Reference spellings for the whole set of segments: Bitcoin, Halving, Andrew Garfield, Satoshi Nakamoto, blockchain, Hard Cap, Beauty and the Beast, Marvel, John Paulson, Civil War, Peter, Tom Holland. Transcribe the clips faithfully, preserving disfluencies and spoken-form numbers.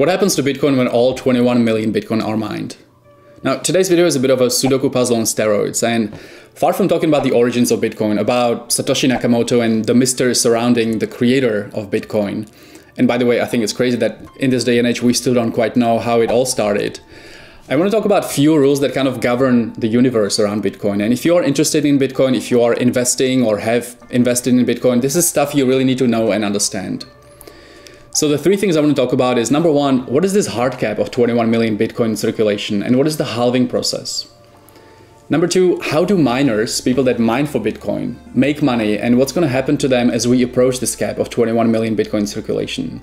What happens to Bitcoin when all twenty-one million Bitcoin are mined? Now, today's video is a bit of a Sudoku puzzle on steroids, and far from talking about the origins of Bitcoin, about Satoshi Nakamoto and the mystery surrounding the creator of Bitcoin. And by the way, I think it's crazy that in this day and age, we still don't quite know how it all started. I want to talk about few rules that kind of govern the universe around Bitcoin. And if you are interested in Bitcoin, if you are investing or have invested in Bitcoin, this is stuff you really need to know and understand. So the three things I want to talk about is, number one, what is this hard cap of twenty-one million Bitcoin circulation, and what is the halving process? Number two, how do miners, people that mine for Bitcoin, make money, and what's going to happen to them as we approach this cap of twenty-one million Bitcoin circulation?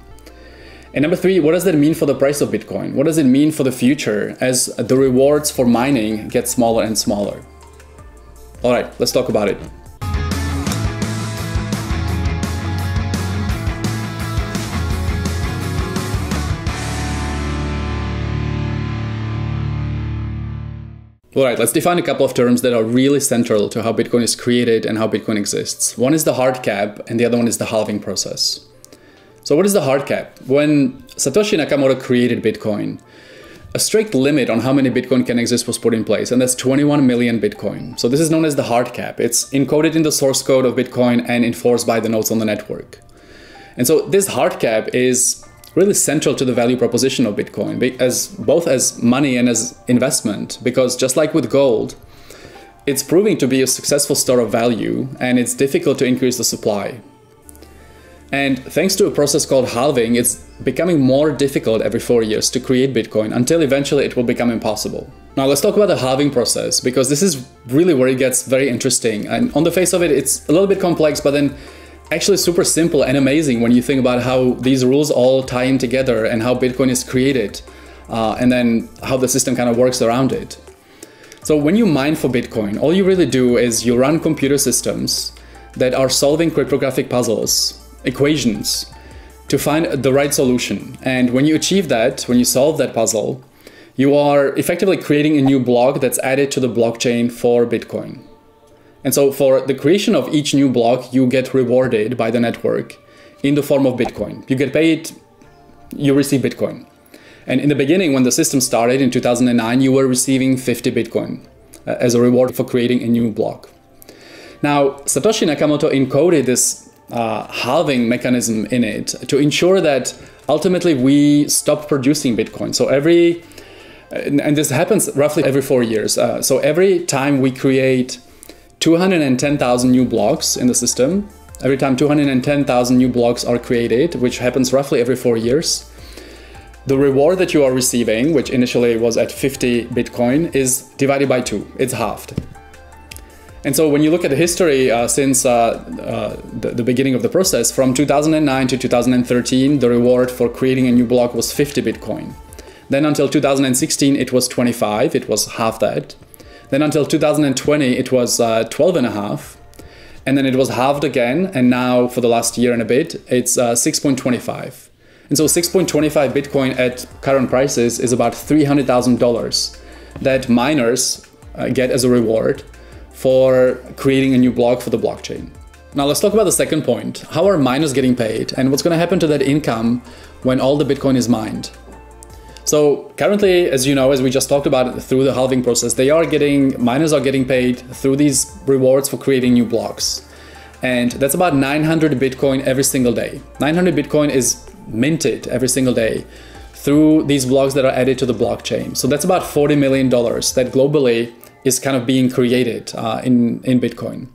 And number three, what does that mean for the price of Bitcoin? What does it mean for the future as the rewards for mining get smaller and smaller? All right, let's talk about it. All right, let's define a couple of terms that are really central to how Bitcoin is created and how Bitcoin exists. One is the hard cap, and the other one is the halving process. So what is the hard cap? When Satoshi Nakamoto created Bitcoin, a strict limit on how many Bitcoin can exist was put in place, and that's twenty-one million Bitcoin. So this is known as the hard cap. It's encoded in the source code of Bitcoin and enforced by the nodes on the network. And so this hard cap is really central to the value proposition of Bitcoin, as both as money and as investment, because just like with gold, it's proving to be a successful store of value, and it's difficult to increase the supply. And thanks to a process called halving, it's becoming more difficult every four years to create Bitcoin, until eventually it will become impossible. Now let's talk about the halving process, because this is really where it gets very interesting. And on the face of it, it's a little bit complex, but then actually super simple and amazing when you think about how these rules all tie in together and how Bitcoin is created, uh, and then how the system kind of works around it. So when you mine for Bitcoin, all you really do is you run computer systems that are solving cryptographic puzzles, equations, to find the right solution. And when you achieve that, when you solve that puzzle, you are effectively creating a new block that's added to the blockchain for Bitcoin. And so for the creation of each new block, you get rewarded by the network in the form of Bitcoin. You get paid, you receive Bitcoin. And in the beginning, when the system started in two thousand nine, you were receiving fifty Bitcoin as a reward for creating a new block. Now, Satoshi Nakamoto encoded this uh, halving mechanism in it to ensure that ultimately we stop producing Bitcoin. So every, and this happens roughly every four years. Uh, so every time we create two hundred ten thousand new blocks in the system, every time two hundred ten thousand new blocks are created, which happens roughly every four years, the reward that you are receiving, which initially was at fifty Bitcoin, is divided by two. It's halved. And so when you look at the history uh, since uh, uh, the, the beginning of the process, from two thousand nine to two thousand thirteen, the reward for creating a new block was fifty Bitcoin. Then until two thousand sixteen, it was twenty-five, it was half that. Then until two thousand twenty, it was uh, twelve and a half, and then it was halved again, and now for the last year and a bit, it's uh, six point two five. And so six point two five Bitcoin at current prices is about three hundred thousand dollars that miners uh, get as a reward for creating a new block for the blockchain. Now let's talk about the second point. How are miners getting paid, and what's going to happen to that income when all the Bitcoin is mined? So currently, as you know, as we just talked about through the halving process, they are getting, miners are getting paid through these rewards for creating new blocks. And that's about nine hundred Bitcoin every single day. nine hundred Bitcoin is minted every single day through these blocks that are added to the blockchain. So that's about forty million dollars that globally is kind of being created uh, in, in Bitcoin.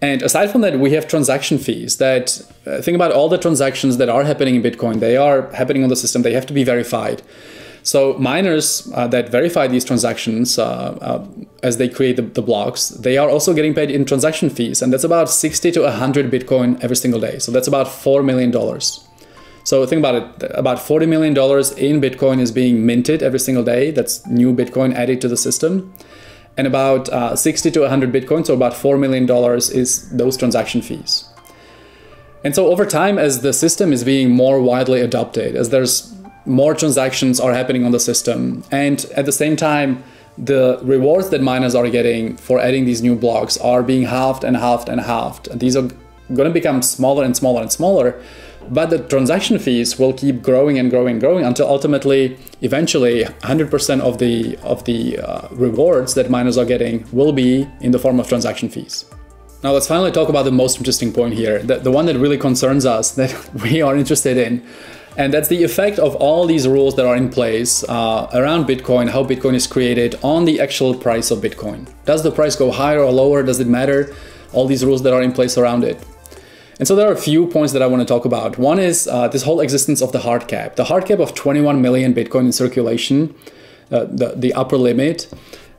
And aside from that, we have transaction fees that, uh, think about all the transactions that are happening in Bitcoin. They are happening on the system, they have to be verified. So miners uh, that verify these transactions uh, uh, as they create the, the blocks, they are also getting paid in transaction fees. And that's about sixty to one hundred Bitcoin every single day. So that's about four million dollars. So think about it, about forty million dollars in Bitcoin is being minted every single day. That's new Bitcoin added to the system. And about uh, sixty to one hundred Bitcoin, so about four million dollars is those transaction fees. And so over time, as the system is being more widely adopted, as there's more transactions are happening on the system, and at the same time, the rewards that miners are getting for adding these new blocks are being halved and halved and halved. These are going to become smaller and smaller and smaller. but the transaction fees will keep growing and growing and growing until ultimately, eventually, one hundred percent of the, of the uh, rewards that miners are getting will be in the form of transaction fees. Now let's finally talk about the most interesting point here, the, the one that really concerns us, that we are interested in. And that's the effect of all these rules that are in place uh, around Bitcoin, how Bitcoin is created, on the actual price of Bitcoin. Does the price go higher or lower? Does it matter? All these rules that are in place around it. And so there are a few points that I want to talk about. One is uh, this whole existence of the hard cap. The hard cap of twenty-one million Bitcoin in circulation, uh, the, the upper limit,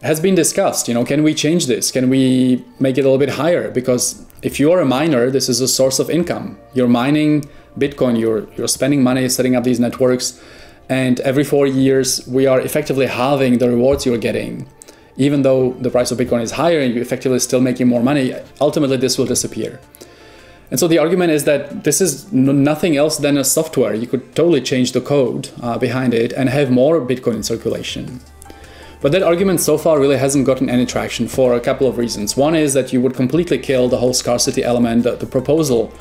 has been discussed. You know, can we change this? Can we make it a little bit higher? Because if you are a miner, this is a source of income. You're mining Bitcoin, you're, you're spending money setting up these networks, and every four years we are effectively halving the rewards you're getting. Even though the price of Bitcoin is higher and you're effectively still making more money, ultimately this will disappear. And so the argument is that this is nothing else than a software. You could totally change the code uh, behind it and have more Bitcoin in circulation. But that argument so far really hasn't gotten any traction for a couple of reasons. One is that you would completely kill the whole scarcity element. The, the proposal,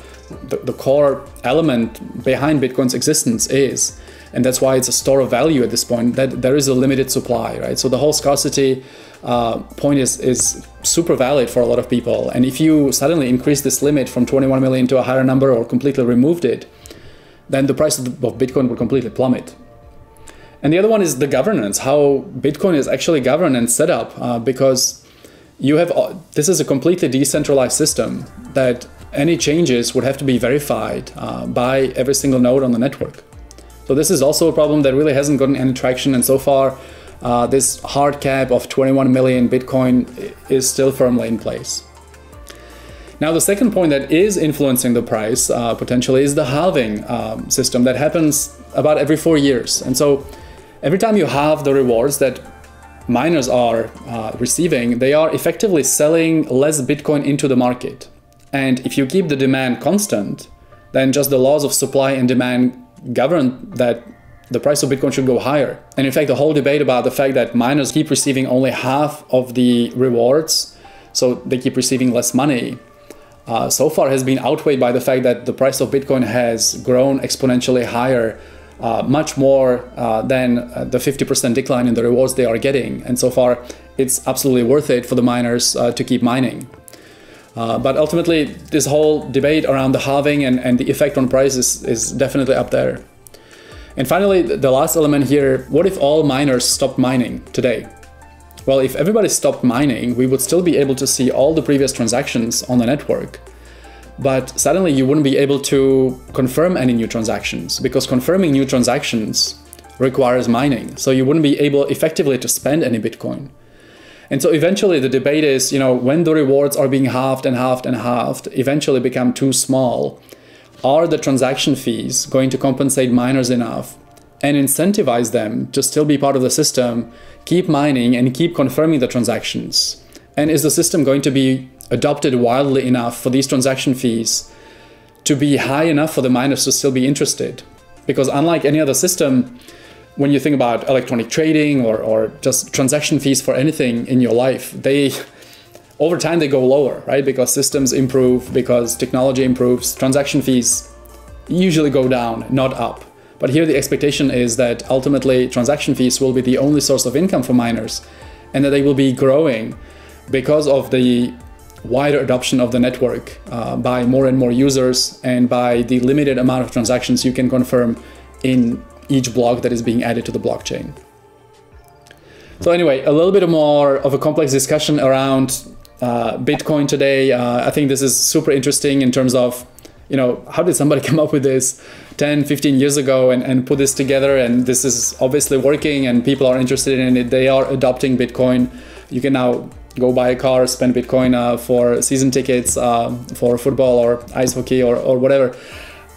the, the core element behind Bitcoin's existence is, and that's why it's a store of value at this point, that there is a limited supply, right? So the whole scarcity uh, point is, is super valid for a lot of people. And if you suddenly increase this limit from twenty-one million to a higher number or completely removed it, then the price of, the, of Bitcoin would completely plummet. And the other one is the governance, how Bitcoin is actually governed and set up, uh, because you have this is a completely decentralized system that any changes would have to be verified uh, by every single node on the network. So this is also a problem that really hasn't gotten any traction, and so far uh, this hard cap of twenty-one million Bitcoin is still firmly in place. Now, the second point that is influencing the price uh, potentially is the halving um, system that happens about every four years. And so every time you halve the rewards that miners are uh, receiving, they are effectively selling less Bitcoin into the market. And if you keep the demand constant, then just the laws of supply and demand govern that the price of Bitcoin should go higher. And in fact, the whole debate about the fact that miners keep receiving only half of the rewards, so they keep receiving less money, uh, so far has been outweighed by the fact that the price of Bitcoin has grown exponentially higher, Uh, much more uh, than uh, the fifty percent decline in the rewards they are getting. And so far, it's absolutely worth it for the miners uh, to keep mining. Uh, but ultimately, this whole debate around the halving and, and the effect on price is, is definitely up there. And finally, the last element here, what if all miners stopped mining today? Well, if everybody stopped mining, we would still be able to see all the previous transactions on the network. But suddenly you wouldn't be able to confirm any new transactions, because confirming new transactions requires mining. So you wouldn't be able effectively to spend any Bitcoin. And so eventually the debate is, you know, when the rewards are being halved and halved and halved, eventually become too small, are the transaction fees going to compensate miners enough and incentivize them to still be part of the system, keep mining and keep confirming the transactions? And is the system going to be adopted wildly enough for these transaction fees to be high enough for the miners to still be interested? Because unlike any other system, when you think about electronic trading or, or just transaction fees for anything in your life, they, over time, they go lower, right? Because systems improve, because technology improves, transaction fees usually go down, not up. But here the expectation is that ultimately transaction fees will be the only source of income for miners, and that they will be growing because of the wider adoption of the network uh, by more and more users, and by the limited amount of transactions you can confirm in each block that is being added to the blockchain. So anyway, a little bit more of a complex discussion around uh, Bitcoin today. Uh, I think this is super interesting in terms of, you know, how did somebody come up with this ten, fifteen years ago and, and put this together? And this is obviously working and people are interested in it. They are adopting Bitcoin. You can now go buy a car, spend Bitcoin uh, for season tickets, uh, for football or ice hockey or, or whatever.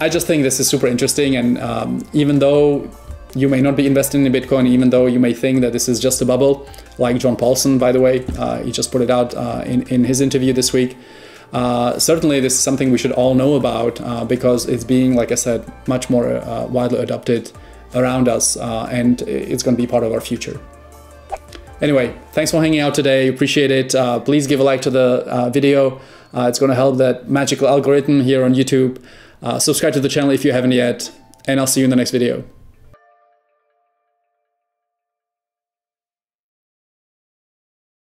I just think this is super interesting. And um, even though you may not be investing in Bitcoin, even though you may think that this is just a bubble, like John Paulson, by the way, uh, he just put it out uh, in, in his interview this week. Uh, certainly this is something we should all know about uh, because it's being, like I said, much more uh, widely adopted around us uh, and it's going to be part of our future. Anyway, thanks for hanging out today. Appreciate it. Uh, please give a like to the uh, video. Uh, it's going to help that magical algorithm here on YouTube. Uh, subscribe to the channel if you haven't yet, and I'll see you in the next video.